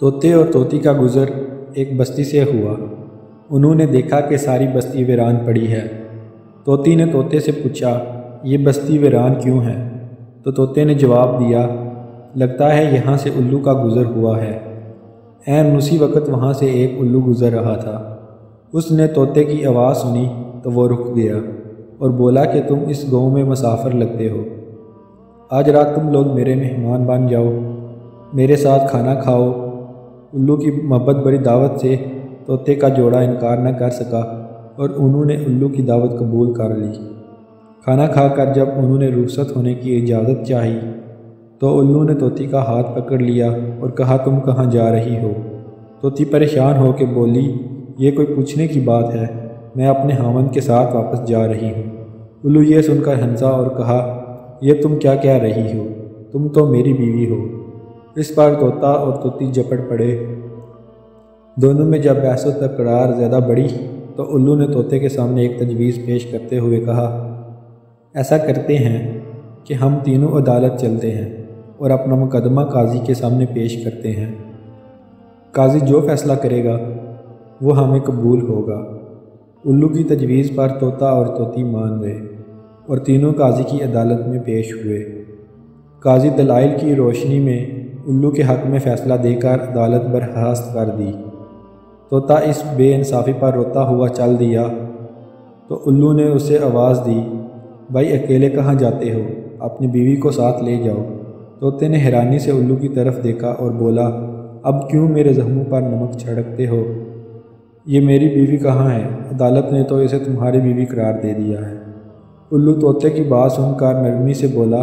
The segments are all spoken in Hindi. तोते और तोती का गुज़र एक बस्ती से हुआ। उन्होंने देखा कि सारी बस्ती वीरान पड़ी है। तोती ने तोते से पूछा, ये बस्ती वीरान क्यों है? तो तोते ने जवाब दिया, लगता है यहाँ से उल्लू का गुज़र हुआ है। ऐन उसी वक्त वहाँ से एक उल्लू गुज़र रहा था। उसने तोते की आवाज़ सुनी तो वो रुक गया और बोला कि तुम इस गांव में मुसाफिर लगते हो। आज रात तुम लोग मेरे मेहमान बन जाओ, मेरे साथ खाना खाओ। उल्लू की मोहब्बत भरी दावत से तोते का जोड़ा इनकार न कर सका और उन्होंने उल्लू की दावत कबूल कर ली। खाना खाकर जब उन्होंने रुखसत होने की इजाज़त चाही तो उल्लू ने तोती का हाथ पकड़ लिया और कहा, तुम कहाँ जा रही हो? तोती परेशान होकर बोली, ये कोई पूछने की बात है, मैं अपने हामंद के साथ वापस जा रही हूँ। उल्लू ये सुनकर हंसा और कहा, ये तुम क्या कह रही हो, तुम तो मेरी बीवी हो। इस पर तोता और तोती झपट पड़े। दोनों में जब बहस और तकरार ज़्यादा बढ़ी तो उल्लू ने तोते के सामने एक तजवीज़ पेश करते हुए कहा, ऐसा करते हैं कि हम तीनों अदालत चलते हैं और अपना मुकदमा काजी के सामने पेश करते हैं। काजी जो फैसला करेगा वो हमें कबूल होगा। उल्लू की तजवीज़ पर तोता और तोती मान गए और तीनों काजी की अदालत में पेश हुए। काजी दलाइल की रोशनी में उल्लू के हक़ में फ़ैसला देकर अदालत बर्खास्त कर दी। तोता इस बेइंसाफ़ी पर रोता हुआ चल दिया तो उल्लू ने उसे आवाज़ दी, भाई अकेले कहाँ जाते हो, अपनी बीवी को साथ ले जाओ। तोते ने हैरानी से उल्लू की तरफ देखा और बोला, अब क्यों मेरे ज़ख्मों पर नमक छिड़कते हो? ये मेरी बीवी कहाँ है? अदालत ने तो इसे तुम्हारी बीवी करार दे दिया है। उल्लू तोते की बात सुनकर नरमी से बोला,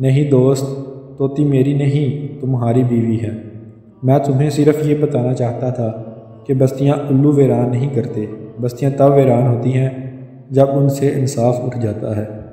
नहीं दोस्त, तोती मेरी नहीं तुम्हारी बीवी है। मैं तुम्हें सिर्फ़ ये बताना चाहता था कि बस्तियाँ उल्लू वीरान नहीं करते। बस्तियाँ तब वीरान होती हैं जब उनसे इंसाफ उठ जाता है।